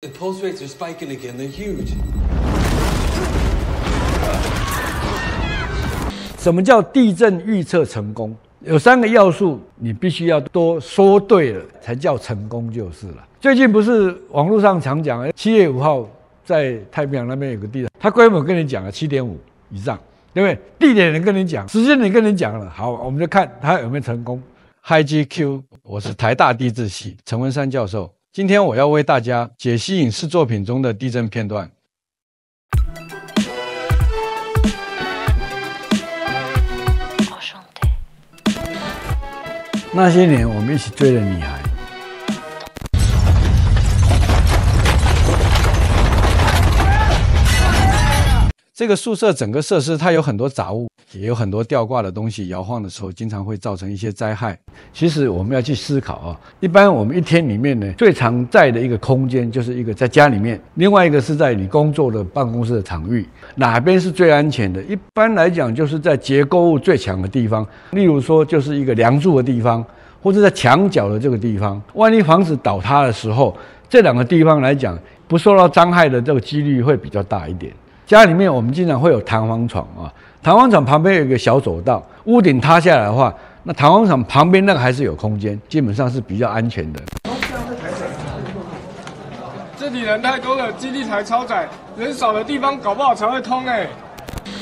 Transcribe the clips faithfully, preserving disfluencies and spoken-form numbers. The pulse rates are spiking again. They're huge. 什么叫地震预测成功？有三个要素，你必须要多说对了，才叫成功就是了。最近不是网络上常讲，七月五号在太平洋那边有个地震，它规模跟你讲了七点五以上，对不对？地点也跟你讲，时间也跟你讲了。好，我们就看它有没有成功。Hi G Q， 我是台大地质系陈文山教授。 今天我要为大家解析影视作品中的地震片段。那些年我们一起追的女孩，这个宿舍整个设施它有很多杂物，也有很多吊挂的东西，摇晃的时候经常会造成一些灾害。其实我们要去思考啊，一般我们一天里面呢，最常在的一个空间就是一个在家里面，另外一个是在你工作的办公室的场域，哪边是最安全的？一般来讲就是在结构物最强的地方，例如说就是一个梁柱的地方，或者在墙角的这个地方。万一房子倒塌的时候，这两个地方来讲，不受到伤害的这个几率会比较大一点。 家里面我们经常会有弹簧床啊，弹簧床旁边有一个小走道，屋顶塌下来的话，那弹簧床旁边那个还是有空间，基本上是比较安全的。这里人太多了，基地台超载，人少的地方搞不好才会通哎。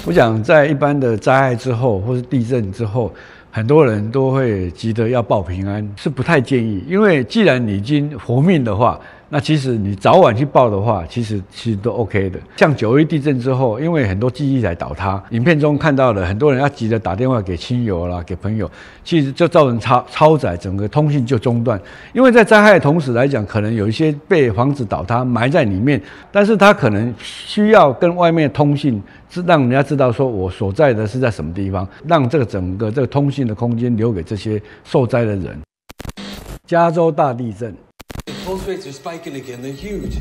我想在一般的灾害之后，或是地震之后，很多人都会急着要报平安，是不太建议，因为既然你已经活命的话。 那其实你早晚去报的话，其实其实都 OK 的。像九一地震之后，因为很多基地台倒塌，影片中看到了很多人要急着打电话给亲友啦、给朋友，其实就造成超超载，整个通信就中断。因为在灾害的同时来讲，可能有一些被房子倒塌埋在里面，但是他可能需要跟外面通信，是让人家知道说我所在的是在什么地方，让这个整个这个通信的空间留给这些受灾的人。加州大地震。 Pulse rates are spiking again. They're huge.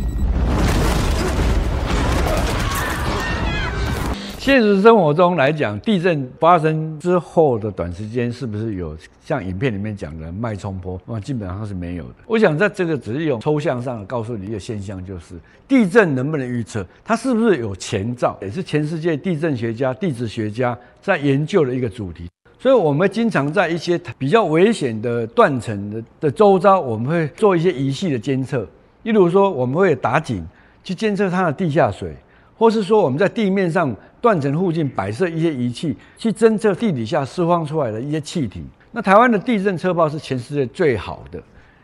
现实生活中来讲，地震发生之后的短时间，是不是有像影片里面讲的脉冲波？那基本上是没有的。我想在这个只是用抽象上的告诉你一个现象，就是地震能不能预测，它是不是有前兆，也是全世界地震学家、地质学家在研究的一个主题。 所以，我们经常在一些比较危险的断层的的周遭，我们会做一些仪器的监测。例如说，我们会打井去监测它的地下水，或是说我们在地面上断层附近摆设一些仪器，去侦测地底下释放出来的一些气体。那台湾的地震测报是全世界最好的，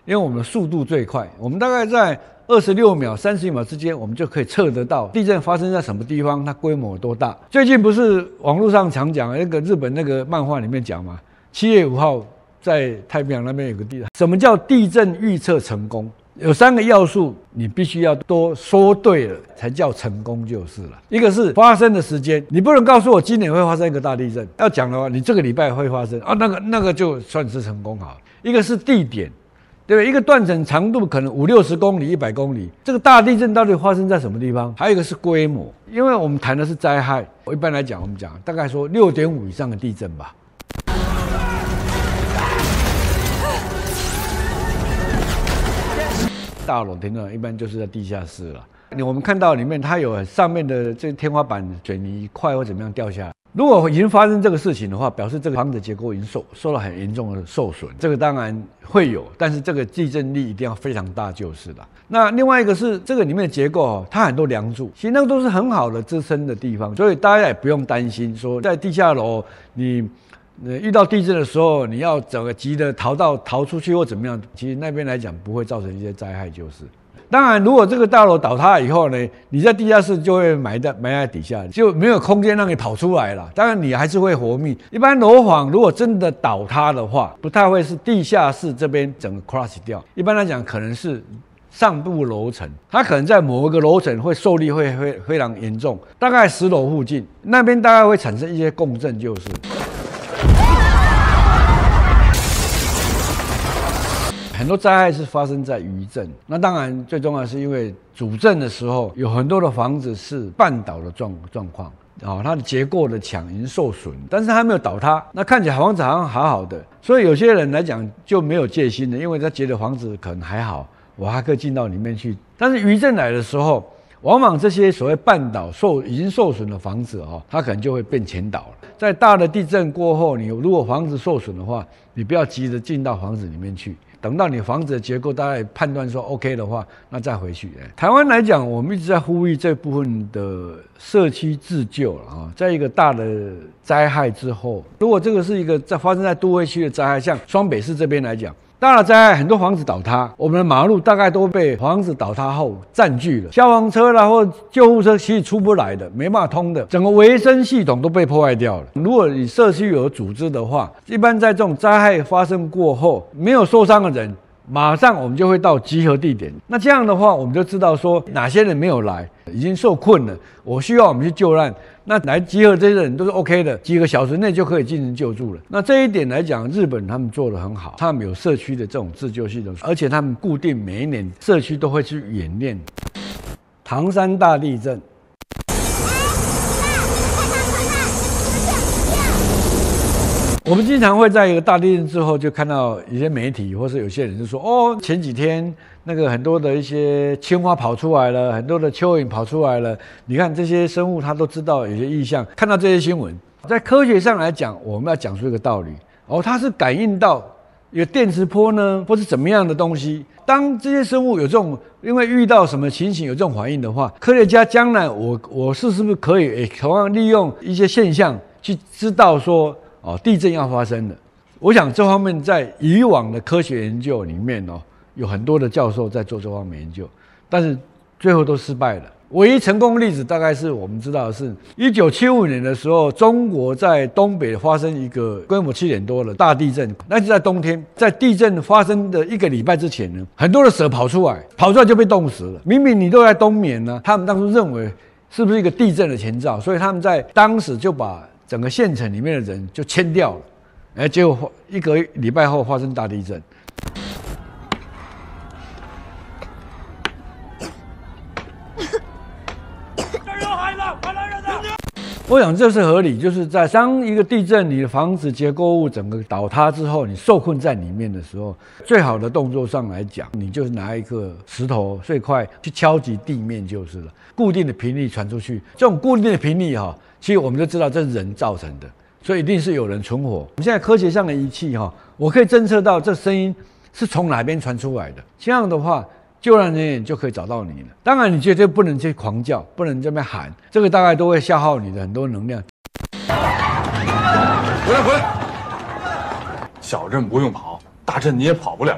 因为我们的速度最快，我们大概在二十六秒、三十秒之间，我们就可以测得到地震发生在什么地方，它规模有多大。最近不是网络上常讲那个日本那个漫画里面讲嘛， 七月五号在太平洋那边有个地震。什么叫地震预测成功？有三个要素，你必须要多说对了才叫成功就是了。一个是发生的时间，你不能告诉我今年会发生一个大地震，要讲的话，你这个礼拜会发生啊，那个那个就算是成功好了。一个是地点。 对不对？一个断层长度可能五六十公里、一百公里，这个大地震到底发生在什么地方？还有一个是规模，因为我们谈的是灾害。我一般来讲，我们讲大概说 六点五 以上的地震吧。大楼停顿一般就是在地下室了。我们看到里面它有上面的这天花板水泥块或怎么样掉下来。 如果已经发生这个事情的话，表示这个房子结构已经受受到很严重的受损，这个当然会有，但是这个地震力一定要非常大就是了。那另外一个是这个里面的结构哦，它很多梁柱，其实那都是很好的支撑的地方，所以大家也不用担心说在地下楼你呃遇到地震的时候，你要整个急的逃到逃出去或怎么样，其实那边来讲不会造成一些灾害就是。 当然，如果这个大楼倒塌以后呢，你在地下室就会埋在埋在底下，就没有空间让你跑出来了。当然，你还是会活命。一般楼房如果真的倒塌的话，不太会是地下室这边整个 crash 掉。一般来讲，可能是上部楼层，它可能在某一个楼层会受力会会非常严重，大概十楼附近那边大概会产生一些共振，就是。 很多灾害是发生在余震，那当然最重要是因为主震的时候，有很多的房子是半倒的状状况啊，它的结构的墙已经受损，但是它没有倒塌，那看起来房子好像好好的，所以有些人来讲就没有戒心了，因为他觉得房子可能还好。瓦哈克进到里面去。但是余震来的时候，往往这些所谓半岛受已经受损的房子哦，它可能就会变前倒了。在大的地震过后，你如果房子受损的话，你不要急着进到房子里面去。 等到你房子的结构大概判断说 OK 的话，那再回去。台湾来讲，我们一直在呼吁这部分的社区自救了啊。在一个大的灾害之后，如果这个是一个在发生在都会区的灾害，像双北市这边来讲，大的灾害很多房子倒塌，我们的马路大概都被房子倒塌后占据了，消防车啦或救护车其实出不来的，没办法通的，整个维生系统都被破坏掉了。如果你社区有组织的话，一般在这种灾害发生过后，没有受伤的 人马上我们就会到集合地点，那这样的话我们就知道说哪些人没有来，已经受困了，我需要我们去救难。那来集合这些人都是 OK 的，几个小时内就可以进行救助了。那这一点来讲，日本他们做得很好，他们有社区的这种自救系统，而且他们固定每一年社区都会去演练。唐山大地震。 我们经常会在一个大地震之后，就看到一些媒体或是有些人就说：“哦，前几天那个很多的一些青蛙跑出来了，很多的蚯蚓跑出来了。”你看这些生物，它都知道有些异象。看到这些新闻，在科学上来讲，我们要讲出一个道理：哦，它是感应到有电磁波呢，或是怎么样的东西。当这些生物有这种，因为遇到什么情形有这种反应的话，科学家将来我我是是不是可以也同样利用一些现象去知道说？ 哦，地震要发生了，我想这方面在以往的科学研究里面哦，有很多的教授在做这方面研究，但是最后都失败了。唯一成功的例子大概是我们知道的是，一九七五年的时候，中国在东北发生一个规模七点多的大地震，那就在冬天，在地震发生的一个礼拜之前呢，很多的蛇跑出来，跑出来就被冻死了。明明你都在冬眠呢、啊，他们当初认为是不是一个地震的前兆，所以他们在当时就把 整个县城里面的人就迁掉了，哎，结果一个礼拜后发生大地震。这儿有孩子，快来人呐！我想这是合理，就是在当一个地震，你的房子结构物整个倒塌之后，你受困在里面的时候，最好的动作上来讲，你就是拿一个石头碎块去敲击地面就是了，固定的频率传出去，这种固定的频率哈。 其实我们就知道这是人造成的，所以一定是有人存活。我们现在科学上的仪器哈，我可以侦测到这声音是从哪边传出来的。这样的话，救援人员就可以找到你了。当然，你绝对不能去狂叫，不能这边喊，这个大概都会消耗你的很多能量。回来回来，小镇不用跑，大镇你也跑不了。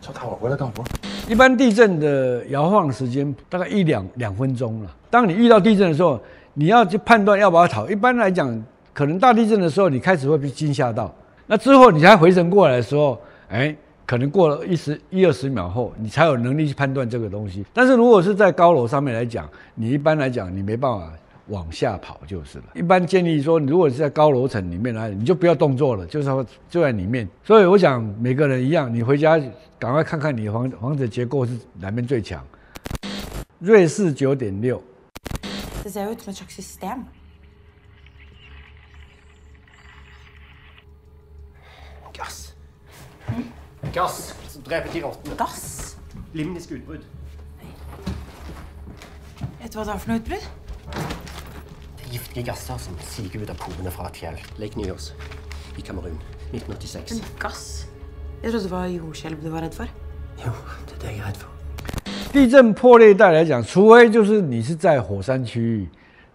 叫大伙回来干活。 一般地震的摇晃时间大概一两两分钟了。当你遇到地震的时候，你要去判断要不要逃。一般来讲，可能大地震的时候，你开始会被惊吓到。那之后你才回神过来的时候，哎，可能过了一十一二十秒后，你才有能力去判断这个东西。但是如果是在高楼上面来讲，你一般来讲你没办法往下跑就是了。一般建议说，如果是在高楼层里面来，你就不要动作了，就是就在里面。所以我想每个人一样，你回家 赶快看看你的房房子的结构是哪边最强。瑞士九点六。Gas. Gas. Som dreper piratene. Gass. Limnisk utbrudd. Vet du hva det er for noe utbrudd? Det er giftige gasser som siger ut av porene fra et fjell. Lake Nyårs i Kamerun, nitten åttiseks. Men gass. 你说这不是有些不对吧？这块？有，这对还不。地震破裂带来讲，除非就是你是在火山区域，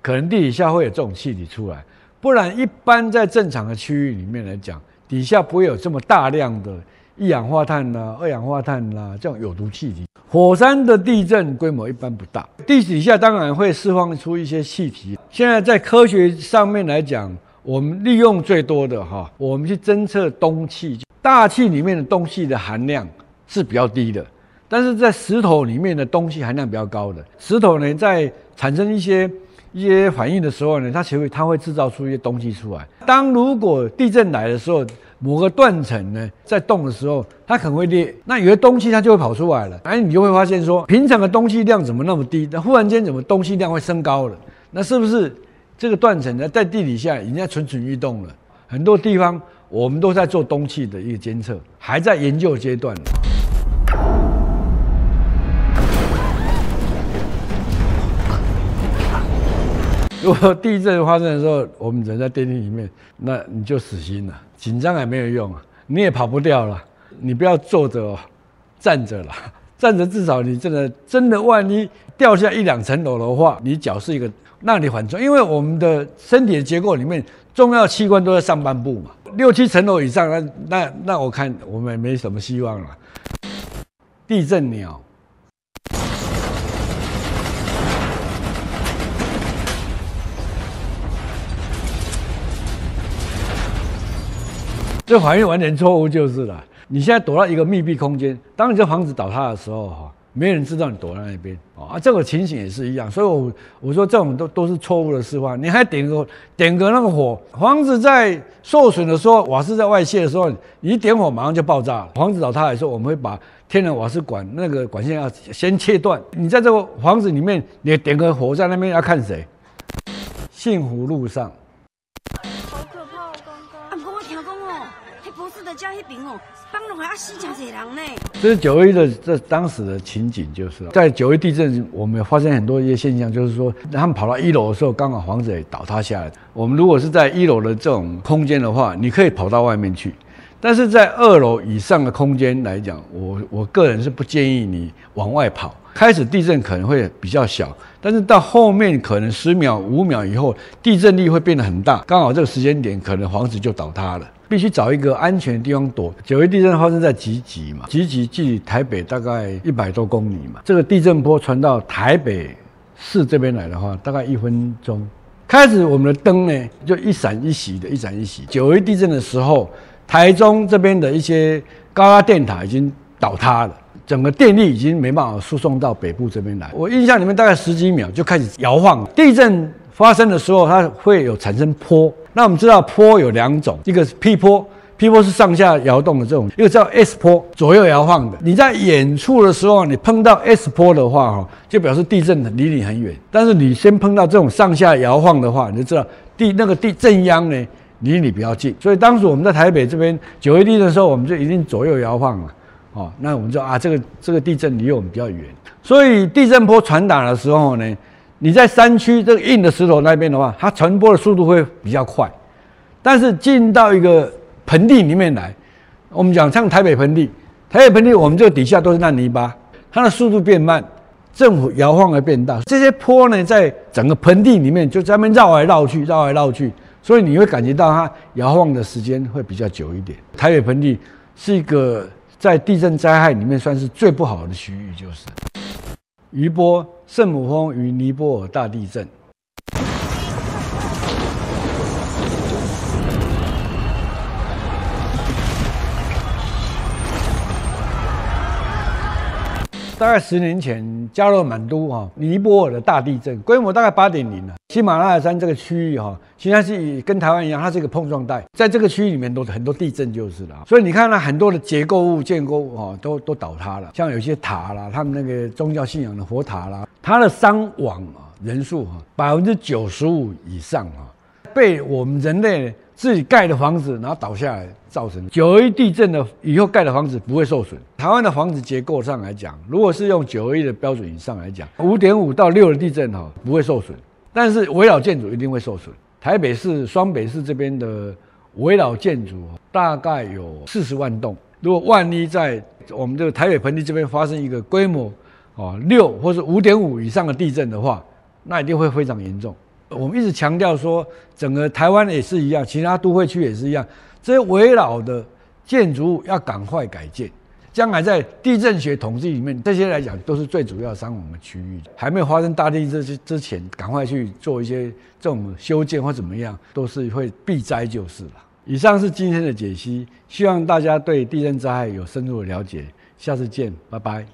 可能地底下会有这种气体出来，不然一般在正常的区域里面来讲，底下不会有这么大量的一氧化碳啦、啊、二氧化碳啦、啊、这种有毒气体。火山的地震规模一般不大，地底下当然会释放出一些气体。现在在科学上面来讲，我们利用最多的哈，我们去侦测氡气。 大气里面的氡气的含量是比较低的，但是在石头里面的氡气含量比较高的。石头呢，在产生一些一些反应的时候呢，它就会它会制造出一些氡气出来。当如果地震来的时候，某个断层呢在动的时候，它可能会裂，那有些氡气它就会跑出来了。哎，你就会发现说，平常的氡气量怎么那么低？那忽然间怎么氡气量会升高了？那是不是这个断层呢在地底下已经在蠢蠢欲动了？很多地方 我们都在做氡气的一个监测，还在研究阶段。如果地震发生的时候，我们人在电梯里面，那你就死心了，紧张也没有用啊，你也跑不掉了。你不要坐着哦，站着了，站着至少你真的真的万一掉下一两层楼的话，你脚是一个让你缓冲，因为我们的身体的结构里面，重要器官都在上半部嘛，六七层楼以上，那那那我看我们也没什么希望了。地震鸟。 这反应完全错误就是了。你现在躲到一个密闭空间，当你这房子倒塌的时候，哈，没人知道你躲在那边啊。这个情形也是一样，所以我我说这种都都是错误的示范。你还点个点个那个火，房子在受损的时候，瓦斯在外泄的时候，你一点火马上就爆炸了。房子倒塌的时候，我们会把天然瓦斯管那个管线要先切断。你在这个房子里面，你点个火在那边要看谁？幸福路上。 这是九一的这当时的情景，就是在九一地震，我们发现很多一些现象，就是说他们跑到一楼的时候，刚好房子也倒塌下来。我们如果是在一楼的这种空间的话，你可以跑到外面去，但是在二楼以上的空间来讲，我我个人是不建议你往外跑。开始地震可能会比较小，但是到后面可能十秒、五秒以后，地震力会变得很大，刚好这个时间点，可能房子就倒塌了。 必须找一个安全的地方躲。九一地震发生在集集嘛，集集距离台北大概一百多公里嘛。这个地震波传到台北市这边来的话，大概一分钟。开始我们的灯呢，就一闪一息的，一闪一息。九一地震的时候，台中这边的一些高压电塔已经倒塌了，整个电力已经没办法输送到北部这边来。我印象里面大概十几秒就开始摇晃。地震发生的时候，它会有产生波。 那我们知道波有两种，一个是 P 波 ，P 波是上下摇动的这种，一个叫 S 波，左右摇晃的。你在远处的时候，你碰到 S 波的话，哈，就表示地震离你很远。但是你先碰到这种上下摇晃的话，你就知道地那个地震央呢离你比较近。所以当时我们在台北这边九一地震的时候，我们就一定左右摇晃了，哦，那我们就啊这个这个地震离我们比较远。所以地震波传达的时候呢。 你在山区这个硬的石头那边的话，它传播的速度会比较快，但是进到一个盆地里面来，我们讲像台北盆地，台北盆地我们这个底下都是烂泥巴，它的速度变慢，政府摇晃而变大，这些坡呢在整个盆地里面就在那边绕来绕去，绕来绕去，所以你会感觉到它摇晃的时间会比较久一点。台北盆地是一个在地震灾害里面算是最不好的区域，就是。 余波、圣母峰与尼泊尔大地震。大概十年前，加勒满都哈尼泊尔的大地震，规模大概八点零了。喜马拉雅山这个区域哈，其实它是跟台湾一样，它是一个碰撞带，在这个区域里面都很多地震就是了。所以你看呢，很多的结构物、建构物哈，都都倒塌了，像有些塔啦，他们那个宗教信仰的佛塔啦，它的伤亡啊人数哈，百分之九十五以上啊，被我们人类自己盖的房子然后倒下来造成。九一地震的以后盖的房子不会受损。台湾的房子结构上来讲，如果是用九一的标准以上来讲，五点五到六的地震哈不会受损。 但是围绕建筑一定会受损。台北市、双北市这边的围绕建筑大概有四十万栋。如果万一在我们这个台北盆地这边发生一个规模哦六或是五点五以上的地震的话，那一定会非常严重。我们一直强调说，整个台湾也是一样，其他都会区也是一样，这些围绕的建筑物要赶快改建。 将来在地震学统计里面，这些来讲都是最主要伤亡的区域。还没有发生大地震之前，赶快去做一些这种修建或怎么样，都是会避灾就是了。以上是今天的解析，希望大家对地震灾害有深入的了解。下次见，拜拜。